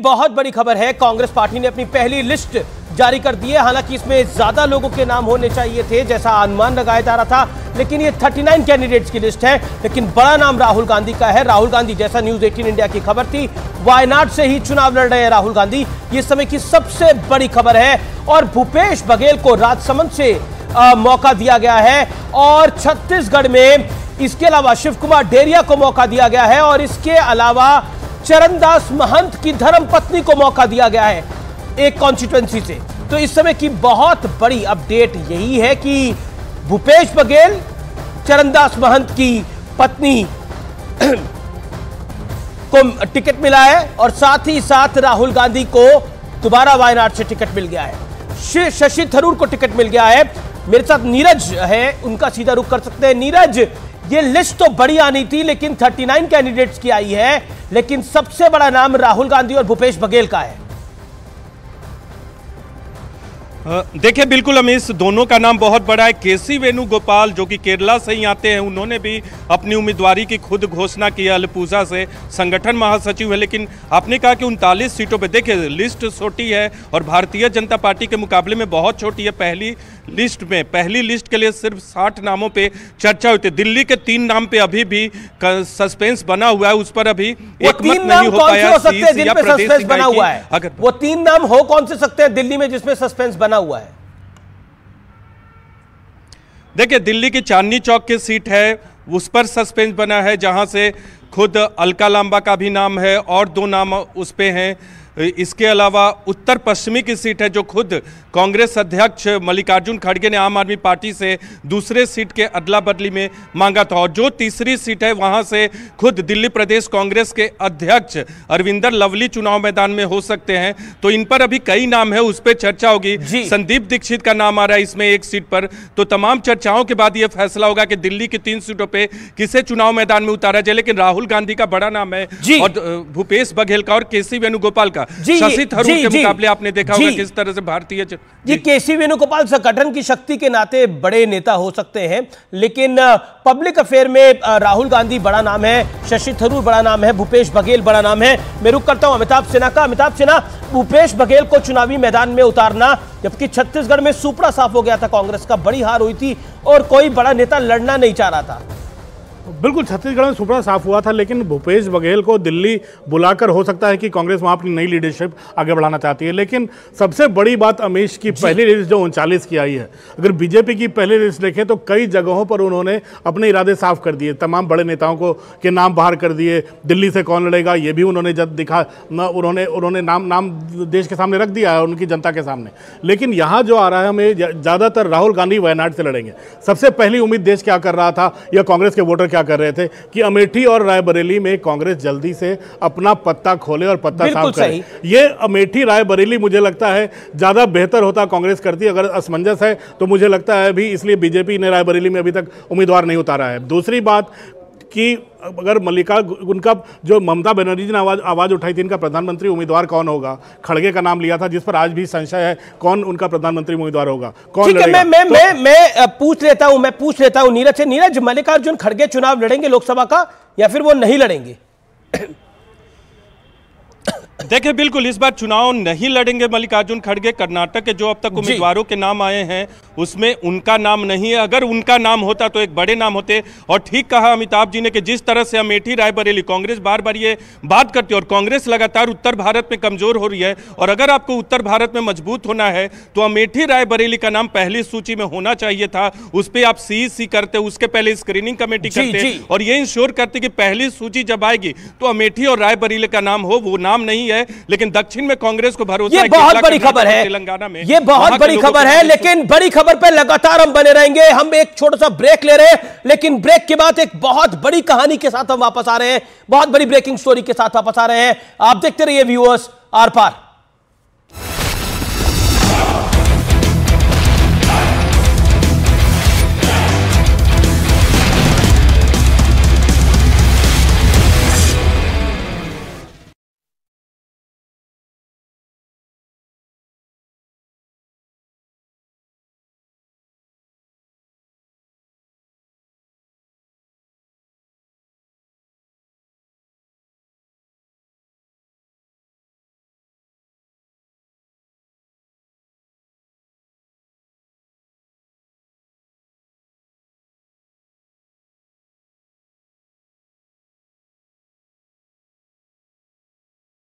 बहुत बड़ी खबर है। कांग्रेस पार्टी ने अपनी पहली लिस्ट जारी कर दी है। हालांकि इसमें ज्यादा लोगों के नाम होने चाहिए थे जैसा अनुमान लगाया जा रहा था, लेकिन ये 39 कैंडिडेट्स की लिस्ट है, लेकिन बड़ा नाम राहुल गांधी का है। राहुल गांधी, जैसा न्यूज 18 इंडिया की खबर थी, वायनाड से ही चुनाव लड़ रहे हैं राहुल गांधी। ये समय की सबसे बड़ी खबर है। और भूपेश बघेल को राजसमंद से मौका दिया गया है और छत्तीसगढ़ में इसके अलावा शिव कुमार डेरिया को मौका दिया गया है और इसके अलावा चरणदास महंत की धर्मपत्नी को मौका दिया गया है एक कॉन्स्टिट्यूएंसी से। तो इस समय की बहुत बड़ी अपडेट यही है कि भूपेश बघेल चरणदास महंत की पत्नी को टिकट मिला है और साथ ही साथ राहुल गांधी को दोबारा वायनाड से टिकट मिल गया है। शशि थरूर को टिकट मिल गया है। मेरे साथ नीरज है, उनका सीधा रुख कर सकते हैं। नीरज, ये लिस्ट तो बड़ी आनी थी लेकिन 39 कैंडिडेट्स की आई है, लेकिन सबसे बड़ा नाम राहुल गांधी और भूपेश बघेल का है। देखिए, बिल्कुल अमीश, दोनों का नाम बहुत बड़ा है। केसी वेणुगोपाल जो कि केरला से ही आते हैं, उन्होंने भी अपनी उम्मीदवारी की खुद घोषणा की है। अलपूजा से संगठन महासचिव है। लेकिन आपने कहा कि 39 सीटों पर, देखिए लिस्ट छोटी है और भारतीय जनता पार्टी के मुकाबले में बहुत छोटी है। पहली लिस्ट के लिए सिर्फ 60 नामों पर चर्चा होती है। दिल्ली के 3 नाम पर अभी भी सस्पेंस बना हुआ है, उस पर अभी एकमत नहीं हो पाया। वो 3 नाम हो कौन से सकते हैं दिल्ली में जिसमें सस्पेंस हुआ है? देखिए, दिल्ली की चांदनी चौक की सीट है, उस पर सस्पेंस बना है, जहां से खुद अलका लांबा का भी नाम है और 2 नाम उस पे हैं। इसके अलावा उत्तर पश्चिमी की सीट है जो खुद कांग्रेस अध्यक्ष मल्लिकार्जुन खड़गे ने आम आदमी पार्टी से दूसरे सीट के अदला बदली में मांगा था। और जो तीसरी सीट है वहां से खुद दिल्ली प्रदेश कांग्रेस के अध्यक्ष अरविंदर लवली चुनाव मैदान में हो सकते हैं। तो इन पर अभी कई नाम है, उस पर चर्चा होगी। संदीप दीक्षित का नाम आ रहा है इसमें एक सीट पर। तो तमाम चर्चाओं के बाद यह फैसला होगा कि दिल्ली की 3 सीटों पर किसे चुनाव मैदान में उतारा जाए। लेकिन राहुल गांधी का बड़ा नाम है और भूपेश बघेल का और केसी वेणुगोपाल का। शशि थरूर के मुकाबले आपने देखा होगा किस तरह से भारतीय जी। केसी वेणुगोपाल संगठन की शक्ति के नाते बड़े नेता हो सकते हैं, लेकिन पब्लिक अफेयर में राहुल गांधी बड़ा नाम है, शशि थरूर बड़ा नाम है, भूपेश बघेल बड़ा नाम है। मैं रुक करता हूं अमिताभ सिन्हा का। अमिताभ सिन्हा, भूपेश बघेल को चुनावी मैदान में उतारना, जबकि छत्तीसगढ़ में सुपड़ा साफ हो गया था, कांग्रेस का बड़ी हार हुई थी और कोई बड़ा नेता लड़ना नहीं चाह रहा था। बिल्कुल, छत्तीसगढ़ में सुपड़ा साफ हुआ था, लेकिन भूपेश बघेल को दिल्ली बुलाकर हो सकता है कि कांग्रेस वहाँ अपनी नई लीडरशिप आगे बढ़ाना चाहती है। लेकिन सबसे बड़ी बात अमीश की पहली लिस्ट जो 39 की आई है, अगर बीजेपी की पहली लिस्ट देखें तो कई जगहों पर उन्होंने अपने इरादे साफ कर दिए, तमाम बड़े नेताओं को के नाम बाहर कर दिए। दिल्ली से कौन लड़ेगा ये भी उन्होंने जब दिखा न, उन्होंने नाम देश के सामने रख दिया है, उनकी जनता के सामने। लेकिन यहाँ जो आ रहा है, हमें ज़्यादातर राहुल गांधी वायनाड से लड़ेंगे। सबसे पहली उम्मीद देश क्या कर रहा था या कांग्रेस के वोटर क्या कर रहे थे कि अमेठी और रायबरेली में कांग्रेस जल्दी से अपना पत्ता खोले और पत्ता साफ करे। ये अमेठी रायबरेली मुझे लगता है ज्यादा बेहतर होता कांग्रेस करती, अगर असमंजस है तो मुझे लगता है भी इसलिए बीजेपी ने रायबरेली में अभी तक उम्मीदवार नहीं उतारा है। दूसरी बात कि अगर मल्लिकार्जुन का जो ममता बनर्जी ने आवाज़ उठाई थी इनका प्रधानमंत्री उम्मीदवार कौन होगा, खड़गे का नाम लिया था, जिस पर आज भी संशय है कौन उनका प्रधानमंत्री उम्मीदवार होगा, कौन लड़ेगा। मैं पूछ लेता हूं नीरज से। नीरज, मल्लिकार्जुन खड़गे चुनाव लड़ेंगे लोकसभा का या फिर वो नहीं लड़ेंगे? देखिए, बिल्कुल इस बार चुनाव नहीं लड़ेंगे मल्लिकार्जुन खड़गे। कर्नाटक के जो अब तक उम्मीदवारों के नाम आए हैं उसमें उनका नाम नहीं है। अगर उनका नाम होता तो एक बड़े नाम होते। और ठीक कहा अमिताभ जी ने कि जिस तरह से अमेठी रायबरेली, कांग्रेस बार बार ये बात करती है और कांग्रेस लगातार उत्तर भारत में कमजोर हो रही है, और अगर आपको उत्तर भारत में मजबूत होना है तो अमेठी रायबरेली का नाम पहली सूची में होना चाहिए था। उस पर आप सीईसी करते, उसके पहले स्क्रीनिंग कमेटी करते और ये इंश्योर करते कि पहली सूची जब आएगी तो अमेठी और रायबरेली का नाम हो। वो नाम नहीं है, लेकिन दक्षिण में कांग्रेस को भरोसा है। बहुत बड़ी खबर है, तेलंगाना में ये बहुत बड़ी खबर है। लेकिन बड़ी खबर पर लगातार हम बने रहेंगे। हम एक छोटा सा ब्रेक ले रहे हैं, लेकिन ब्रेक के बाद एक बहुत बड़ी कहानी के साथ हम वापस आ रहे हैं, बहुत बड़ी ब्रेकिंग स्टोरी के साथ वापस आ रहे हैं। आप देखते रहिए व्यूअर्स आर पार।